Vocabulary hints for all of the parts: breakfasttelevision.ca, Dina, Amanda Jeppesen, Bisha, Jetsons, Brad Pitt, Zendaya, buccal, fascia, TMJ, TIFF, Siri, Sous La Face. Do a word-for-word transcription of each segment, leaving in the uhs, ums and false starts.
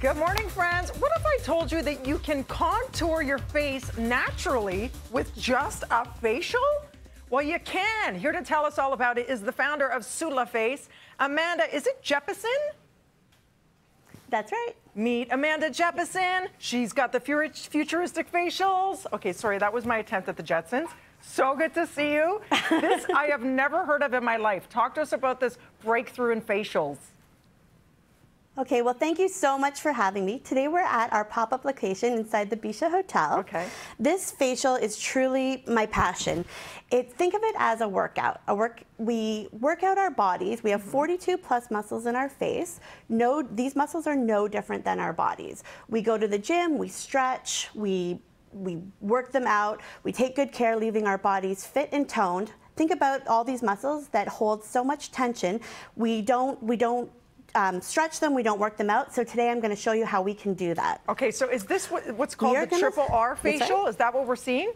Good morning, friends. What if I told you that you can contour your face naturally with just a facial? Well, you can. Here to tell us all about it is the founder of Sous La Face, Amanda, is it Jeppesen? That's right. Meet Amanda Jeppesen. She's got the futuristic facials. Okay, sorry, that was my attempt at the Jetsons. So good to see you. This I have never heard of in my life. Talk to us about this breakthrough in facials. Okay, well, thank you so much for having me. Today we're at our pop-up location inside the Bisha Hotel. Okay. This facial is truly my passion. It, think of it as a workout. A work, we work out our bodies. We have forty-two plus muscles in our face. No, these muscles are no different than our bodies. We go to the gym, we stretch, we, we work them out. We take good care, leaving our bodies fit and toned. Think about all these muscles that hold so much tension. We don't, we don't, Um, stretch them, we don't work them out. So today I'm going to show you how we can do that. Okay, so is this what, what's called the gonna, triple R facial? Is that what we're seeing?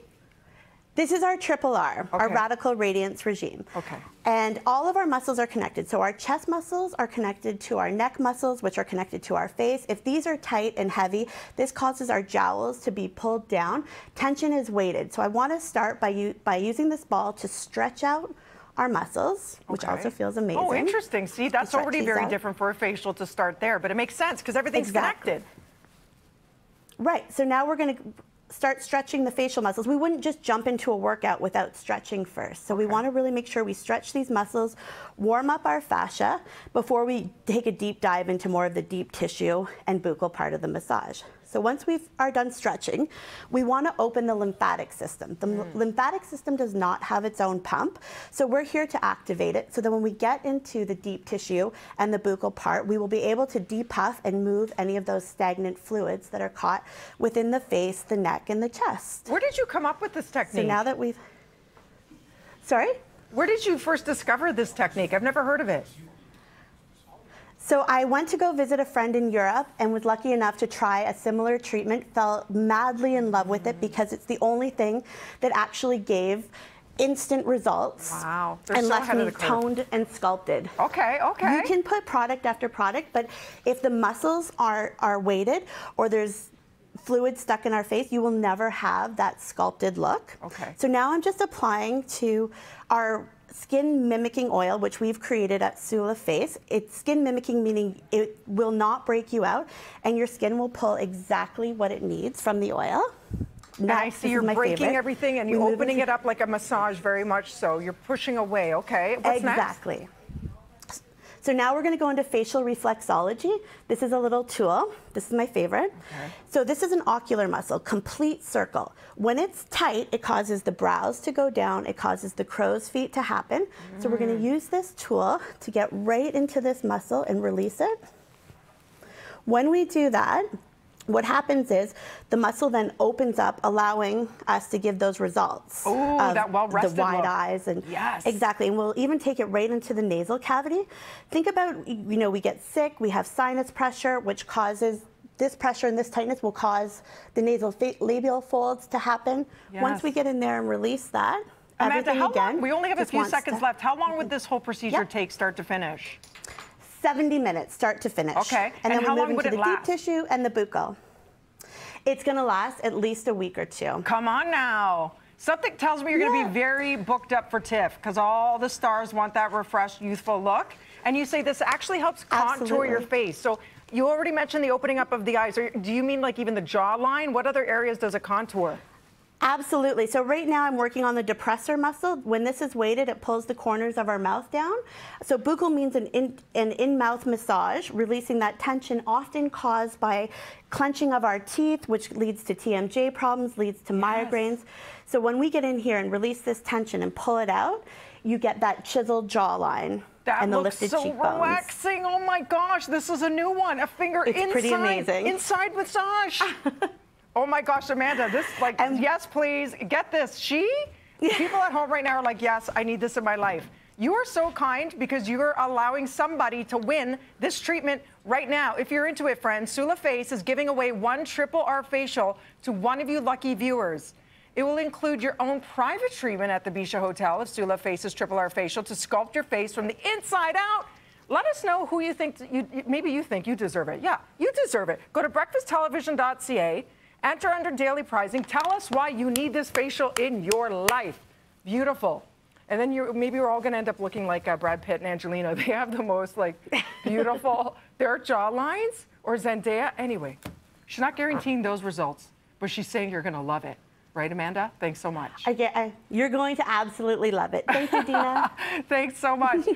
This is our triple R, okay. Our radical radiance regime. Okay. And all of our muscles are connected. So our chest muscles are connected to our neck muscles, which are connected to our face. If these are tight and heavy, this causes our jowls to be pulled down. Tension is weighted. So I want to start by, u by using this ball to stretch out our muscles, which okay. also feels amazing. Oh, interesting. See, that's already very out. different for a facial to start there, but it makes sense because everything's exactly. connected. Right, so now we're gonna start stretching the facial muscles. We wouldn't just jump into a workout without stretching first. So okay. we wanna really make sure we stretch these muscles, warm up our fascia before we take a deep dive into more of the deep tissue and buccal part of the massage. So once we are done stretching, we want to open the lymphatic system. The mm. lymphatic system does not have its own pump, so we're here to activate it so that when we get into the deep tissue and the buccal part, we will be able to depuff and move any of those stagnant fluids that are caught within the face, the neck, and the chest. Where did you come up with this technique? So now that we've... Sorry? Where did you first discover this technique? I've never heard of it. So I went to go visit a friend in Europe and was lucky enough to try a similar treatment, fell madly in love with it because it's the only thing that actually gave instant results. Wow. They're and so left me toned and sculpted. Okay, okay. You can put product after product, but if the muscles are, are weighted or there's fluid stuck in our face, you will never have that sculpted look. Okay. So now I'm just applying to our skin mimicking oil, which we've created at Sous La Face. It's skin mimicking, meaning it will not break you out and your skin will pull exactly what it needs from the oil. And I see you're breaking favorite. everything and you're we opening it up like a massage, very much so. You're pushing away, okay. What's exactly. next? Exactly. So now we're gonna go into facial reflexology. This is a little tool. This is my favorite. Okay. So this is an ocular muscle, complete circle. When it's tight, it causes the brows to go down. It causes the crow's feet to happen. Mm. So we're gonna use this tool to get right into this muscle and release it. When we do that, what happens is the muscle then opens up, allowing us to give those results. Oh, that well-rested the wide look. eyes and yes, exactly. And we'll even take it right into the nasal cavity. Think about, you know, we get sick, we have sinus pressure, which causes this pressure and this tightness will cause the nasal labial folds to happen. Yes. Once we get in there and release that, Amanda, everything how again. Long, we only have a few seconds to, left. How long would this whole procedure yep. take, start to finish? seventy minutes, start to finish. Okay. And, and then how we move long into would it the last? deep tissue and the buccal. It's going to last at least a week or two. Come on now. Something tells me you're yeah. going to be very booked up for TIFF because all the stars want that refreshed, youthful look. And you say this actually helps contour Absolutely. your face. So you already mentioned the opening up of the eyes. Do you mean like even the jawline? What other areas does it contour? Absolutely. So right now I'm working on the depressor muscle. When this is weighted, it pulls the corners of our mouth down. So buccal means an in, an in-mouth massage, releasing that tension often caused by clenching of our teeth, which leads to T M J problems, leads to yes. migraines. So when we get in here and release this tension and pull it out, you get that chiseled jawline. That and the looks lifted so cheekbones. relaxing. Oh my gosh, this is a new one. A finger it's inside, pretty amazing. inside massage. Oh my gosh, Amanda, this, like, and yes, please, get this. She, people at home right now are like, yes, I need this in my life. You are so kind because you're allowing somebody to win this treatment right now. If you're into it, friends, Sous La Face is giving away one triple R facial to one of you lucky viewers. It will include your own private treatment at the Bisha Hotel of Sous La Face's triple R facial to sculpt your face from the inside out Let us know who you think, you, maybe you think you deserve it. Yeah, you deserve it. Go to breakfast television dot c a, enter under daily prizing, tell us why you need this facial in your life. Beautiful. And then you maybe we're all going to end up looking like uh, Brad Pitt and Angelina. They have the most, like, beautiful, their jaw lines, or Zendaya. Anyway, she's not guaranteeing those results, but she's saying you're going to love it. Right, Amanda? Thanks so much. I get, I, you're going to absolutely love it. Thank you, Dina. Thanks so much.